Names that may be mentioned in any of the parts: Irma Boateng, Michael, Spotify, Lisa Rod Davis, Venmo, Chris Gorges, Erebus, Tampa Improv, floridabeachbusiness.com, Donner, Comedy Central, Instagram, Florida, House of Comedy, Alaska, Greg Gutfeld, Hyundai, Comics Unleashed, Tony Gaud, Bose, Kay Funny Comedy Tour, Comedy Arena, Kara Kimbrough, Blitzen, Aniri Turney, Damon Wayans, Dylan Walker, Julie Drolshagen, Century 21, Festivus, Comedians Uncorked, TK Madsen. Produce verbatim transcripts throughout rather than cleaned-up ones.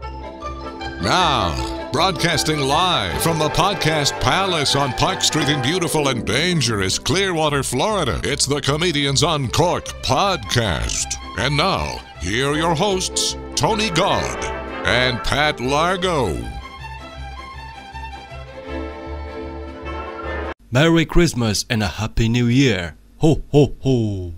Now, broadcasting live from the Podcast Palace on Park Street in beautiful and dangerous Clearwater, Florida, it's the Comedians Uncorked podcast. And now, here are your hosts, Tony Gaud and Pat Largo. Merry Christmas and a Happy New Year. Ho, ho, ho.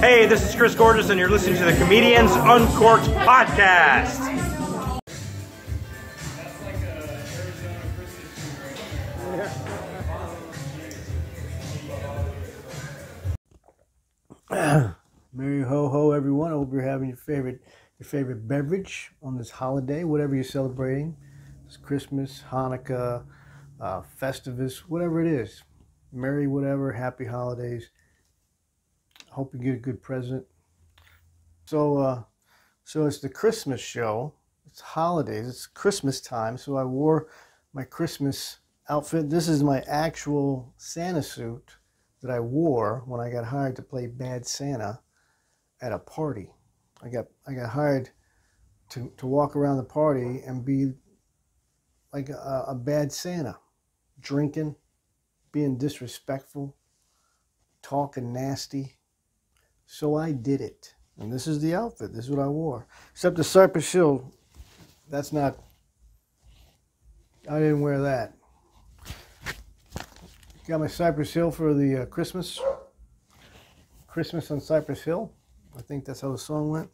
Hey, this is Chris Gorges, and you're listening to the Comedians Uncorked podcast. That's like a Arizona Christmas tree. Merry ho ho, everyone! I hope you're having your favorite your favorite beverage on this holiday, whatever you're celebrating. It's Christmas, Hanukkah, uh, Festivus, whatever it is. Merry whatever, happy holidays. Hope you get a good present. So, uh, so it's the Christmas show. It's holidays. It's Christmas time. So I wore my Christmas outfit. This is my actual Santa suit that I wore when I got hired to play Bad Santa at a party. I got I got hired to to walk around the party and be like a, a bad Santa, drinking, being disrespectful, talking nasty. So I did it, and this is the outfit. This is what I wore, except the serpent shield. That's not. I didn't wear that. Got my Cypress Hill for the uh, Christmas. Christmas on Cypress Hill. I think that's how the song went.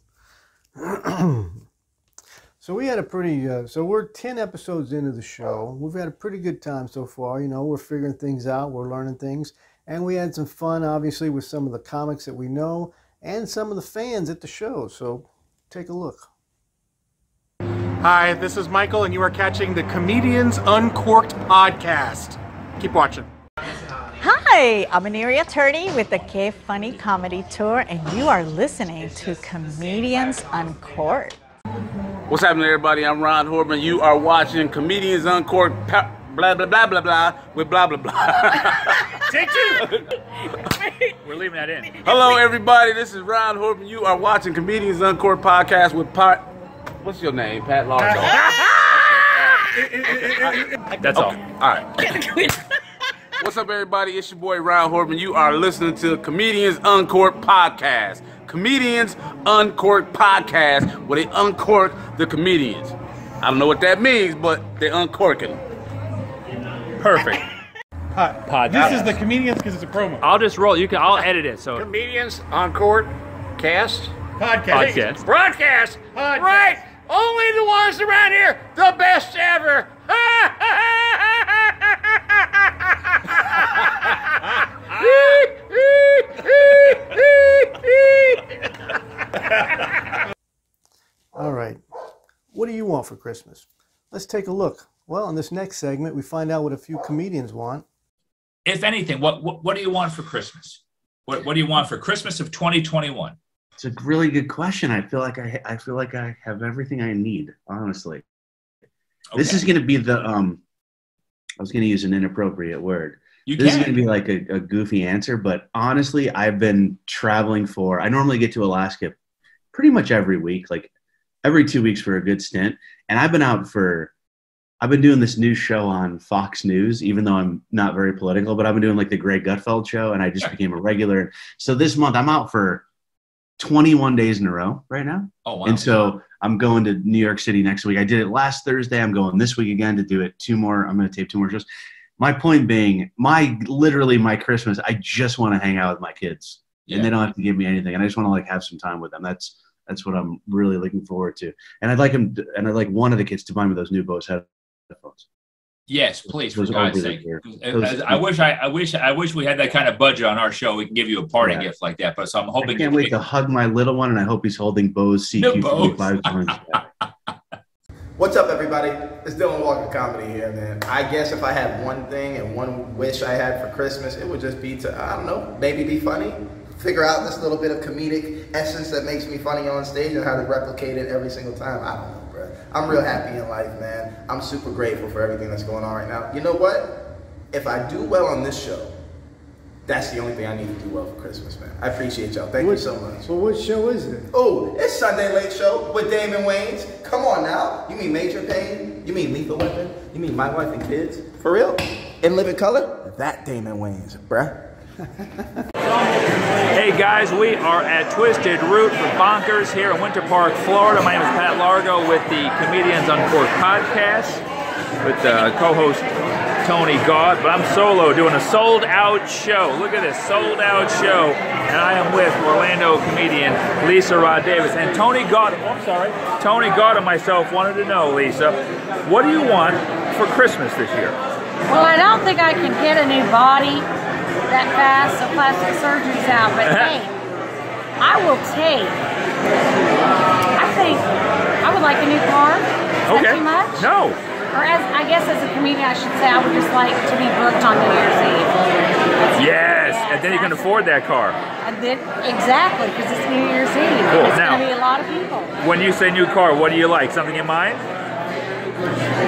So we had a pretty. Uh, so we're ten episodes into the show. We've had a pretty good time so far. You know, we're figuring things out. We're learning things. And we had some fun, obviously, with some of the comics that we know and some of the fans at the show. So take a look. Hi, this is Michael, and you are catching the Comedians Uncorked podcast. Keep watching. Hi, I'm Aniri Turney with the Kay Funny Comedy Tour, and you are listening to Comedians Uncorked. What's happening, everybody? I'm Ron Horbin. You are watching Comedians Uncorked pa- blah, blah, blah, blah, blah, with blah, blah, blah. Take two! We're leaving that in. Hello, everybody. This is Ron Horbin. You are watching Comedians Uncorked podcast with Pat. What's your name? Pat Largo. That's all. Okay. All right. What's up, everybody? It's your boy, Ron Horbin. You are listening to Comedians Uncorked podcast. Comedians Uncorked podcast, where they uncork the comedians. I don't know what that means, but they're uncorking. Perfect. Hi. Pod. This is the Comedians because it's a promo. I'll just roll. You can. I'll edit it. So Comedians Uncorked cast podcast podcast broadcast podcast. Right. Only the ones around here, the best ever. All right. What do you want for Christmas? Let's take a look. Well, in this next segment, we find out what a few comedians want. If anything, what, what what do you want for Christmas? What what do you want for Christmas of twenty twenty-one? It's a really good question. I feel like I I feel like I have everything I need, honestly. Okay. This is going to be the um. I was going to use an inappropriate word. You this can. is going to be like a, a goofy answer, but honestly, I've been traveling for. I normally get to Alaska pretty much every week, like every two weeks for a good stint, and I've been out for. I've been doing this new show on Fox News, even though I'm not very political, but I've been doing like the Greg Gutfeld show, and I just became a regular. So this month I'm out for twenty-one days in a row right now. Oh, wow. And so I'm going to New York City next week. I did it last Thursday. I'm going this week again to do it two more. I'm going to tape two more shows. My point being, my literally my Christmas, I just want to hang out with my kids, yeah. And they don't have to give me anything, and I just want to like have some time with them. That's that's what I'm really looking forward to. And I'd like him, to, and I'd like one of the kids to buy me those new Bose headphones. Yes, please, for God's sake. I wish I, I wish I wish we had that kind of budget on our show. We can give you a party yeah. gift like that. But so I'm hoping I can't wait to hug my little one, and I hope he's holding Bose C Q forty-five. What's up, everybody? It's Dylan Walker Comedy here, man. I guess if I had one thing and one wish I had for Christmas, it would just be to, I don't know, maybe be funny. Figure out this little bit of comedic essence that makes me funny on stage and how to replicate it every single time. I don't know, bro. bro. I'm real happy in life, man. I'm super grateful for everything that's going on right now. You know what? If I do well on this show, that's the only thing I need to do well for Christmas, man. I appreciate y'all. Thank what, you so much. Well, what show is it? Oh, it's Sunday Late Show with Damon Wayans. Come on now. You mean Major Payne? You mean Lethal Weapon? You mean My Wife and Kids? For real? In Living Color? That Damon Wayans, bruh. Hey guys, we are at Twisted Root for Bonkers here in Winter Park, Florida. My name is Pat Largo with the Comedians Uncorked podcast with uh, co-host Tony Gaud, but I'm solo doing a sold-out show. Look at this, sold-out show. And I am with Orlando comedian Lisa Rod Davis. And Tony Gaud, oh, I'm sorry, Tony Gaud and myself wanted to know, Lisa, what do you want for Christmas this year? Well, I don't think I can get a new body that fast, so plastic surgery's out, but hey, I will take, I think, I would like a new car. Is okay. That too much? No. Or as, I guess as a comedian, I should say, I would just like to be booked on New Year's Eve. Yes, yeah, and then you can afford that car. And then, exactly, because it's New Year's Eve. Cool. It's going to be a lot of people. When you say new car, what do you like? Something in mind?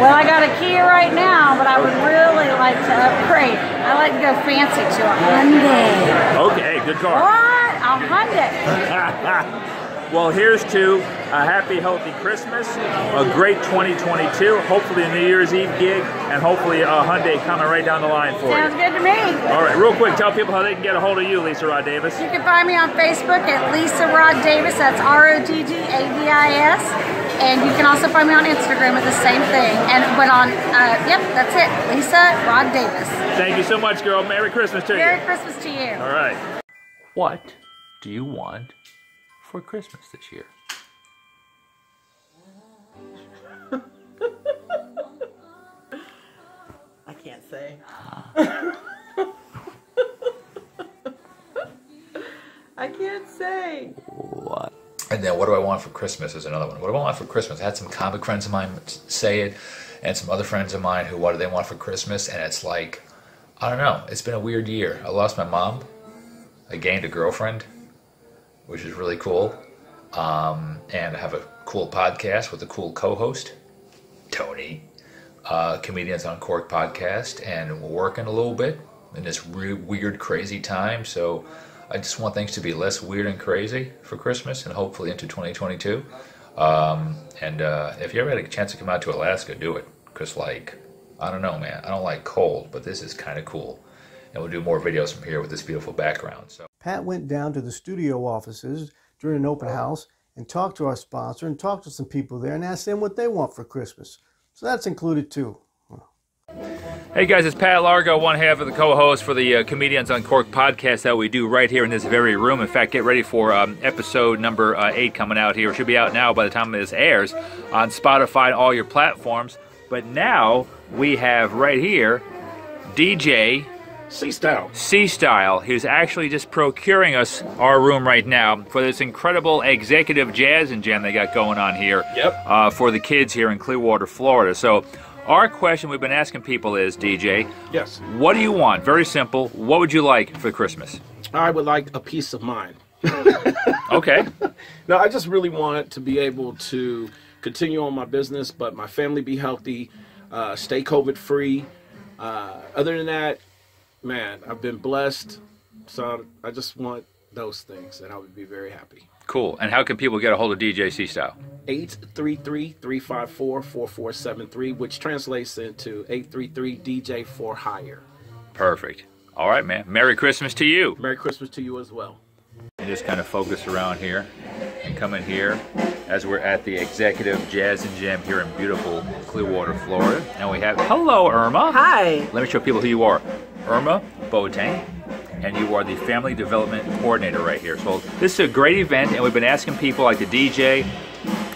Well, I got a Kia right now, but I would really like to upgrade. I like to go fancy to a Hyundai. Okay, good car. What? A Hyundai. Well, here's to a happy, healthy Christmas, a great twenty twenty-two, hopefully a New Year's Eve gig, and hopefully a Hyundai coming right down the line for you. Sounds good to me. All right, real quick, tell people how they can get a hold of you, Lisa Rod Davis. You can find me on Facebook at Lisa Rod Davis. That's R O D D A V I S. And you can also find me on Instagram at the same thing. And but on, uh, yep, that's it. Lisa Rod Davis. Thank you so much, girl. Merry Christmas to you. Merry Christmas to you. All right. What do you want for Christmas this year? I can't say. I can't say. What? And then what do I want for Christmas is another one. What do I want for Christmas? I had some comic friends of mine say it and some other friends of mine who what do they want for Christmas? And it's like, I don't know. It's been a weird year. I lost my mom. I gained a girlfriend, which is really cool. Um, and I have a cool podcast with a cool co-host, Tony. Uh, Comedians Uncorked podcast. And we're working a little bit in this re weird, crazy time. So I just want things to be less weird and crazy for Christmas and hopefully into twenty twenty-two. Um, and uh, if you ever had a chance to come out to Alaska, do it. Because, like, I don't know, man. I don't like cold, but this is kind of cool. And we'll do more videos from here with this beautiful background. So Pat went down to the studio offices during an open house and talked to our sponsor and talked to some people there and asked them what they want for Christmas. So that's included, too. Hey guys, it's Pat Largo, one half of the co-host for the uh, Comedians Uncorked podcast that we do right here in this very room. In fact, get ready for um, episode number uh, eight coming out here. It should be out now by the time this airs on Spotify and all your platforms. But now we have right here D J C-Style. C-Style, who's actually just procuring us our room right now for this incredible executive jazz and jam they got going on here. Yep. Uh, for the kids here in Clearwater, Florida. So our question we've been asking people is, D J, yes, what do you want? Very simple. What would you like for Christmas? I would like a peace of mind. Okay. No, I just really want to be able to continue on my business, but my family be healthy, uh, stay COVID-free. Uh, other than that, man, I've been blessed, so I just want those things, and I would be very happy. Cool. And how can people get a hold of D J C-Style? eight three three, three five four, four four seven three, which translates into eight three three D J for hire. Perfect. All right, man. Merry Christmas to you. Merry Christmas to you as well. And just kind of focus around here and come in here as we're at the Executive Jazz and Jam here in beautiful Clearwater, Florida. And we have, hello, Irma. Hi. Let me show people who you are. Irma Boateng. And you are the Family Development Coordinator right here. So this is a great event, and we've been asking people like the D J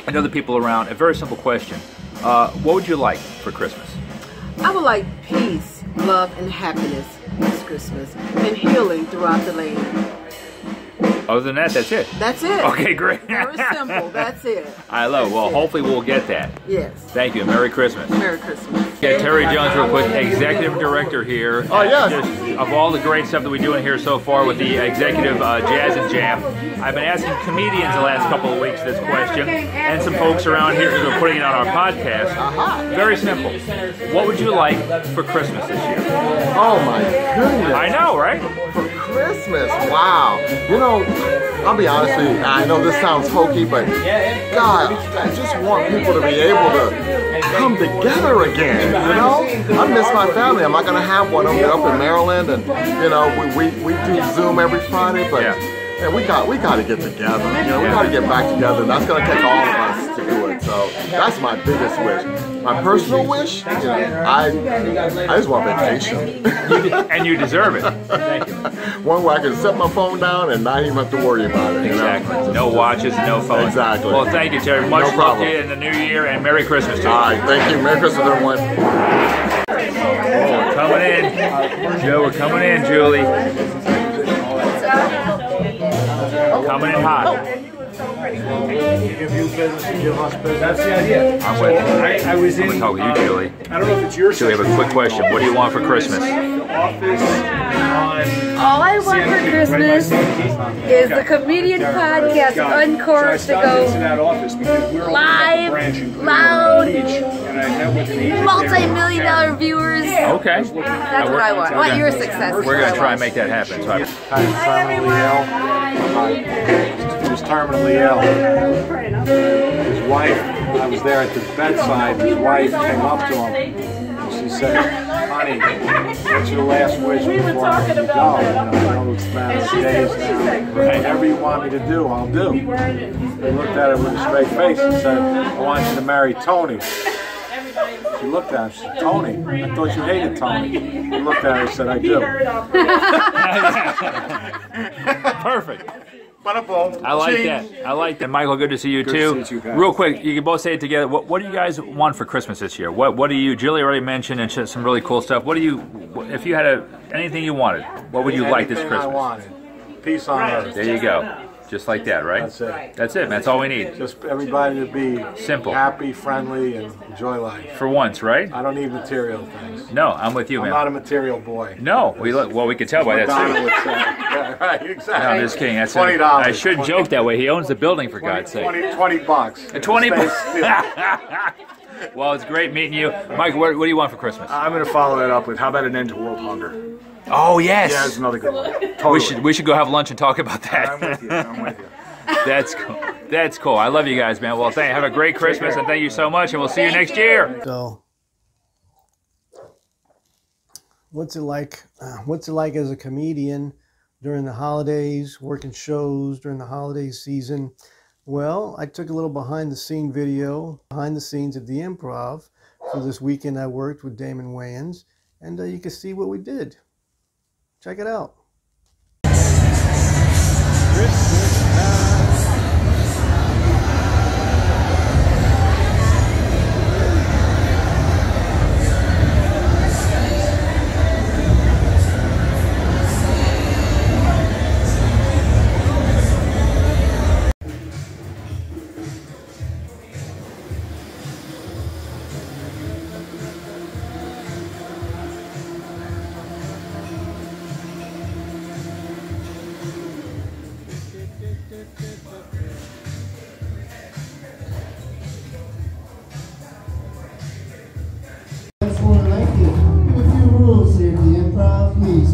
and other people around a very simple question. Uh, what would you like for Christmas? I would like peace, love, and happiness this Christmas, and healing throughout the land. Other than that, that's it. That's it. Okay, great. Very simple. That's it. I love. That's well, it. Hopefully we'll get that. Yes. Thank you. Merry Christmas. Merry Christmas. Yeah, Terry Jones, real quick, executive director here. Oh yes. Just of all the great stuff that we do in here so far with the executive uh, jazz and jam, I've been asking comedians the last couple of weeks this question, and some folks around here who are putting it on our podcast. Uh-huh. Very simple. What would you like for Christmas this year? Oh my goodness. I know, right? For Christmas, wow. You know, I'll be honest with you, I know this sounds hokey, but God, I just want people to be able to come together again, you know? I miss my family. I'm not going to have one I'm up in Maryland, and, you know, we, we, we do Zoom every Friday, but yeah, we got we got to get together. You know, we got to get back together. That's going to take all of us to do it, so that's my biggest wish. My personal wish, you know, I, I just want vacation. And you deserve it. Thank you. One where I can set my phone down and not even have to worry about it. You exactly. Know? No watches, no phones. Exactly. Well, thank you, Terry. Much no love to you in the new year, and Merry Christmas to you. All right, thank you. Merry Christmas, everyone. Oh, coming in. Joe, we're coming in, Julie. Coming in hot. Interview business and give us business. That's the idea. I went, I, I was in. I'm going to talk to you, Julie. Uh, I don't know if it's your. So we have a quick question. What do you want for Christmas? The office. All I want for Christmas is the Comedian Podcast Uncorked to go live, loud, multi-million dollar viewers. Okay. That's what I want. I want your success. We're going to try and make that happen. So I'm terminally ill. His wife, I was there at the bedside, his wife came up to him. She said, honey, what's your last wish before I go? And I know it's about days now. Whatever you want me to do, I'll do. He looked at her with a straight face and said, I want you to marry Tony. She looked at him, she said, Tony, I thought you hated Tony. He looked at her and said, I do. Perfect. I like that. I like that. Michael, good to see you too. See you real quick, you can both say it together. What, what do you guys want for Christmas this year? What What do you? Julie already mentioned and some really cool stuff. What do you? If you had a anything you wanted, what would you anything like this Christmas? I wanted. Peace on earth. There you go. Just like that, right? That's it. That's it. That's all we need. Just everybody to be simple, happy, friendly, and enjoy life. For once, right? I don't need material things. No, I'm with you, man. I'm not a material boy. No, we look. Well, we could tell by that. Yeah, right, exactly. No, I'm just kidding. That's twenty dollars. I should joke that way. He owns the building, for God's sake. Twenty, twenty bucks. Twenty bucks. Well, it's great meeting you, Mike. What, what do you want for Christmas? I'm going to follow that up with how about an end to world hunger? Oh yes! Yeah, that's another good one. Totally. We should we should go have lunch and talk about that. I'm with you. I'm with you. That's cool. That's cool. I love you guys, man. Well, thank you. Have a great Christmas, and thank you so much. And we'll see you next year. So, what's it like? Uh, what's it like as a comedian during the holidays, working shows during the holiday season? Well, I took a little behind the scene video, behind the scenes at the Improv for this weekend. I worked with Damon Wayans, and uh, you can see what we did. Check it out. Christmas time.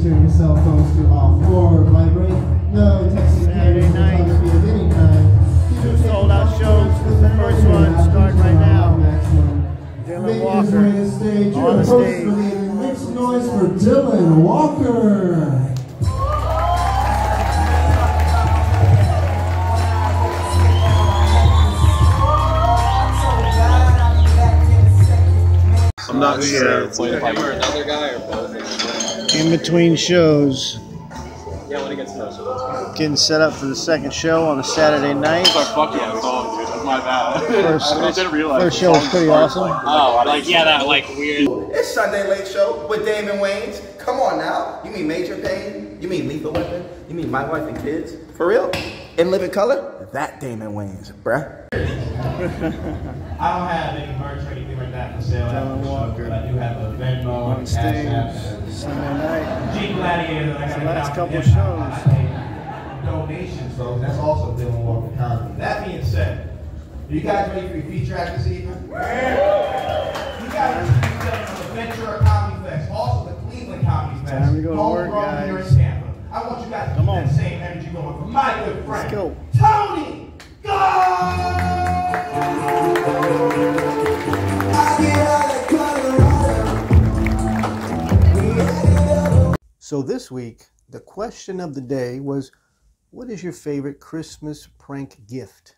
Turn your cell phones to off or vibrate. No texting. Saturday night. Of any kind. Two sold out shows. The first one starting right now. Dylan Walker on the stage. Mixed noise for Dylan Walker. I'm not sure. Another guy or both. In between shows, yeah, when it gets getting set up for the second show on a Saturday night. Fuck yeah, my mouth. First, I didn't realize first show was pretty awesome. Like, oh, like, yeah, that, like, weird. It's Sunday Late Show with Damon Wayans. Come on now. You mean Major Payne? You mean Lethal Weapon? You mean My Wife and Kids? For real? In Living Color? That Damon Wayans, bruh. I don't have any merch or anything like that for sale. Dylan Walker. But I do have a Venmo and Cash App. Sunday night. G Gladiator. That's the last couple of shows. Donations, folks. That's also Dylan Walker comedy. That being said, are you guys ready for your feature act this evening? You guys are for the Ventura Comedy Fest, also the Cleveland Comedy Fest. Time to go to work, guys. Here in Tampa. I want you guys to Come keep on. that same energy going for my good friend, go. Tony Gaud. I get out of Colorado. So this week, the question of the day was, what is your favorite Christmas prank gift?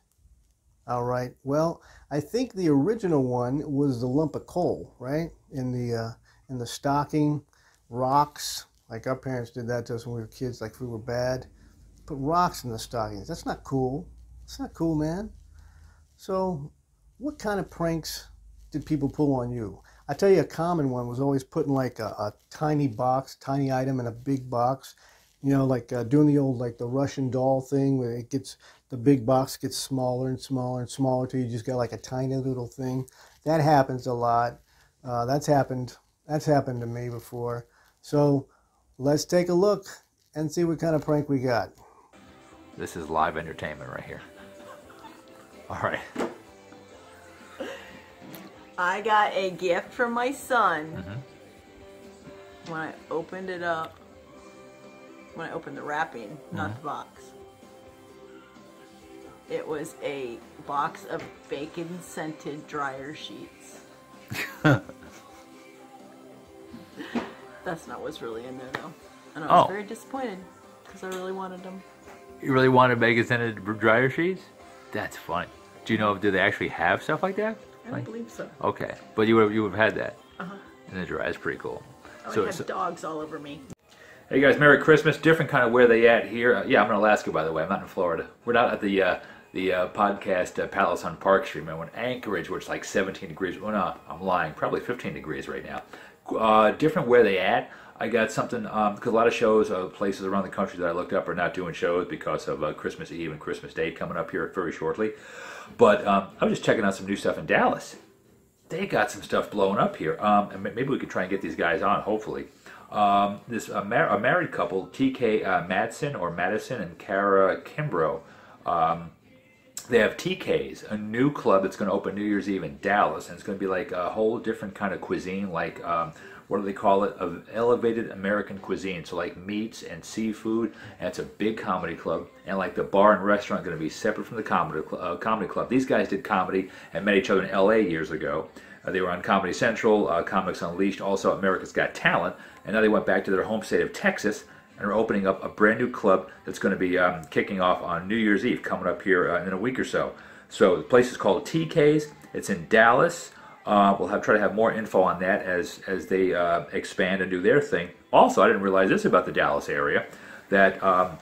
All right. Well, I think the original one was the lump of coal, right? In the uh, in the stocking, rocks. Like our parents did that to us when we were kids. Like if we were bad, put rocks in the stockings. That's not cool. That's not cool, man. So, what kind of pranks did people pull on you? I tell you, a common one was always putting like a, a tiny box, tiny item in a big box. You know, like uh, doing the old, like the Russian doll thing where it gets, the big box gets smaller and smaller and smaller till you just got like a tiny little thing. That happens a lot. Uh, that's happened. That's happened to me before. So let's take a look and see what kind of prank we got. This is live entertainment right here. All right. I got a gift from my son. Mm-hmm. When I opened it up, when I opened the wrapping, not mm-hmm. the box. It was a box of bacon-scented dryer sheets. That's not what's really in there, though. And I was oh. very disappointed, because I really wanted them. You really wanted bacon-scented dryer sheets? That's funny. Do you know, do they actually have stuff like that? I like, don't believe so. Okay, but you would have, you would have had that. Uh-huh. And the dryer is pretty cool. I would so, have so, dogs all over me. Hey guys, Merry Christmas. Different kind of where they at here. Uh, yeah, I'm in Alaska, by the way. I'm not in Florida. We're not at the uh, the uh, podcast uh, Palace on Park Street. Man, we're in Anchorage, where it's like seventeen degrees. Well, no, I'm lying. Probably fifteen degrees right now. Uh, different where they at. I got something, because um, a lot of shows, uh, places around the country that I looked up are not doing shows because of uh, Christmas Eve and Christmas Day coming up here very shortly. But um, I was just checking out some new stuff in Dallas. They got some stuff blowing up here. Um, and maybe we could try and get these guys on, hopefully. Um, this uh, mar a married couple, T K uh, Madsen or Madison and Kara Kimbrough. Um, they have T K's, a new club that's going to open New Year's Eve in Dallas, and it's going to be like a whole different kind of cuisine, like um, what do they call it? Of elevated American cuisine, so like meats and seafood. And it's a big comedy club, and like the bar and restaurant are going to be separate from the comedy cl uh, comedy club. These guys did comedy and met each other in L A years ago. Uh, they were on Comedy Central, uh, Comics Unleashed, also America's Got Talent. And now they went back to their home state of Texas and are opening up a brand new club that's going to be um, kicking off on New Year's Eve, coming up here uh, in a week or so. So the place is called T K's. It's in Dallas. Uh, we'll have, try to have more info on that as, as they uh, expand and do their thing. Also, I didn't realize this about the Dallas area, that um,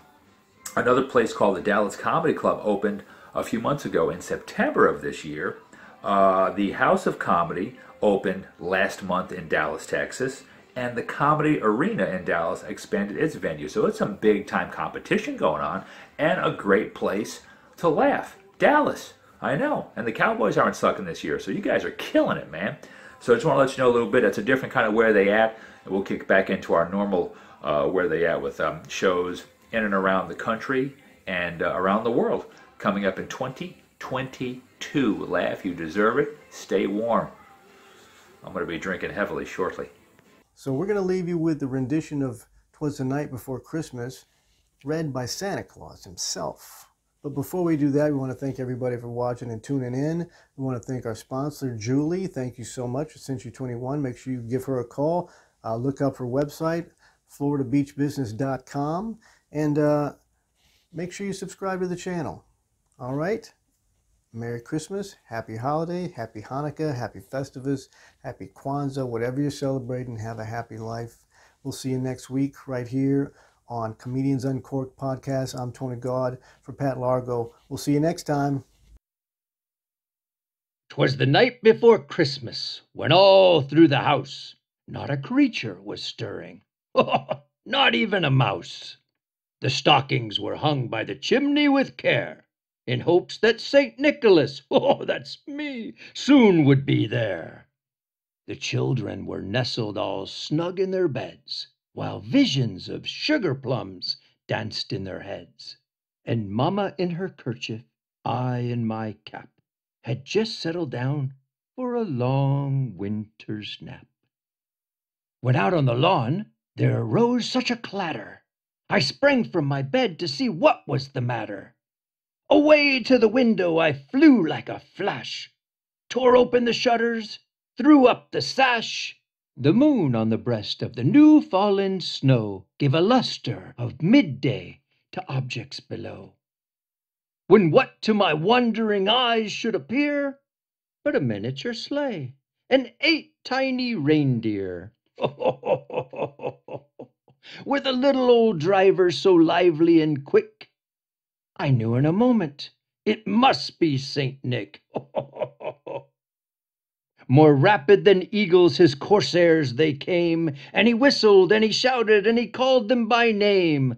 another place called the Dallas Comedy Club opened a few months ago in September of this year. Uh, the House of Comedy opened last month in Dallas, Texas, and the Comedy Arena in Dallas expanded its venue. So it's some big-time competition going on, and a great place to laugh. Dallas, I know. And the Cowboys aren't sucking this year, so you guys are killing it, man. So I just want to let you know a little bit. That's a different kind of where they at, and we'll kick back into our normal uh, where they at with um, shows in and around the country and uh, around the world coming up in twenty twenty-two. Laugh, you deserve it. Stay warm. I'm going to be drinking heavily shortly. So we're going to leave you with the rendition of 'Twas the Night Before Christmas, read by Santa Claus himself. But before we do that, we want to thank everybody for watching and tuning in. We want to thank our sponsor, Julie. Thank you so much. Century twenty-one. Make sure you give her a call. Uh, look up her website, florida beach business dot com. And uh, make sure you subscribe to the channel. All right? Merry Christmas, Happy Holiday, Happy Hanukkah, Happy Festivus, Happy Kwanzaa, whatever you're celebrating, have a happy life. We'll see you next week right here on Comedians Uncorked podcast. I'm Tony Gaud for Pat Largo. We'll see you next time. 'Twas the night before Christmas, when all through the house not a creature was stirring, not even a mouse. The stockings were hung by the chimney with care, in hopes that Saint Nicholas, oh, that's me, soon would be there. The children were nestled all snug in their beds, while visions of sugar plums danced in their heads. And Mama in her kerchief, I in my cap, had just settled down for a long winter's nap. When out on the lawn, there arose such a clatter, I sprang from my bed to see what was the matter. Away to the window I flew like a flash, tore open the shutters, threw up the sash. The moon on the breast of the new-fallen snow gave a luster of midday to objects below, when what to my wondering eyes should appear but a miniature sleigh and eight tiny reindeer, with a little old driver so lively and quick, I knew in a moment it must be Saint Nick. More rapid than eagles his coursers they came, and he whistled, and he shouted, and he called them by name.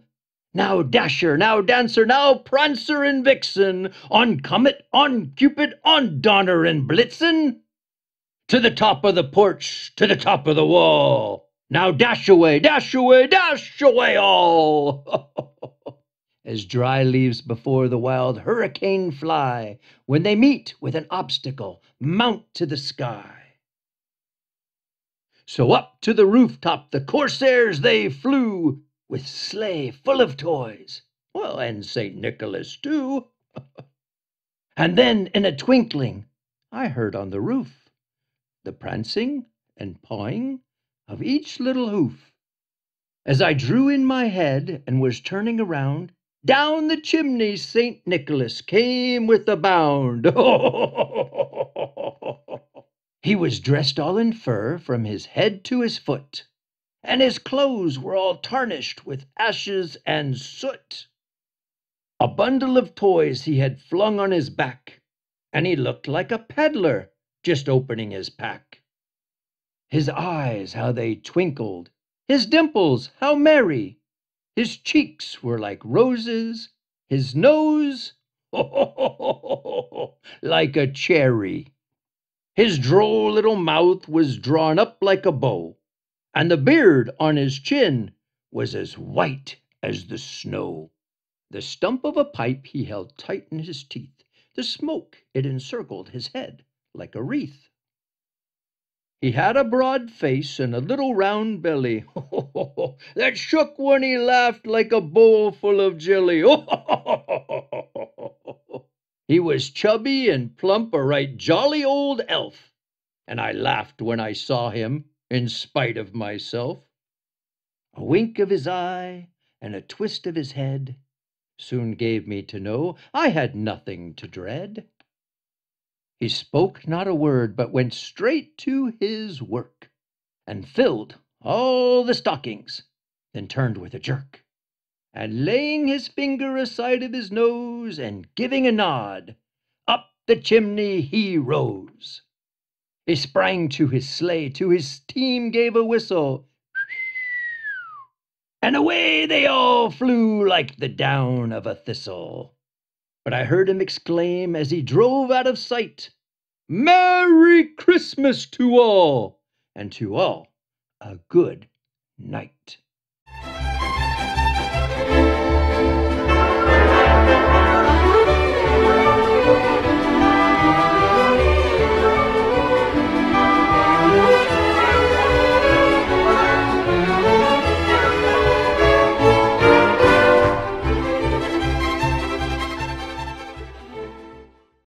Now Dasher, now Dancer, now Prancer and Vixen, on Comet, on Cupid, on Donner and Blitzen. To the top of the porch, to the top of the wall, now dash away, dash away, dash away all. As dry leaves before the wild hurricane fly, when they meet with an obstacle, mount to the sky. So up to the rooftop the coursers they flew, with sleigh full of toys, well, and Saint Nicholas too. And then in a twinkling I heard on the roof the prancing and pawing of each little hoof. As I drew in my head and was turning around, down the chimney Saint Nicholas came with a bound. He was dressed all in fur from his head to his foot, and his clothes were all tarnished with ashes and soot. A bundle of toys he had flung on his back, and he looked like a peddler just opening his pack. His eyes, how they twinkled, his dimples, how merry, his cheeks were like roses, his nose, like a cherry. His droll little mouth was drawn up like a bow, and the beard on his chin was as white as the snow. The stump of a pipe he held tight in his teeth, the smoke it encircled his head like a wreath. He had a broad face and a little round belly, that shook when he laughed like a bowl full of jelly. He was chubby and plump, a right jolly old elf, and I laughed when I saw him, in spite of myself. A wink of his eye and a twist of his head soon gave me to know I had nothing to dread. He spoke not a word, but went straight to his work, and filled all the stockings, then turned with a jerk, and laying his finger aside of his nose, and giving a nod, up the chimney he rose. He sprang to his sleigh, to his steam gave a whistle, and away they all flew like the down of a thistle. But I heard him exclaim as he drove out of sight, "Merry Christmas to all, and to all a good night."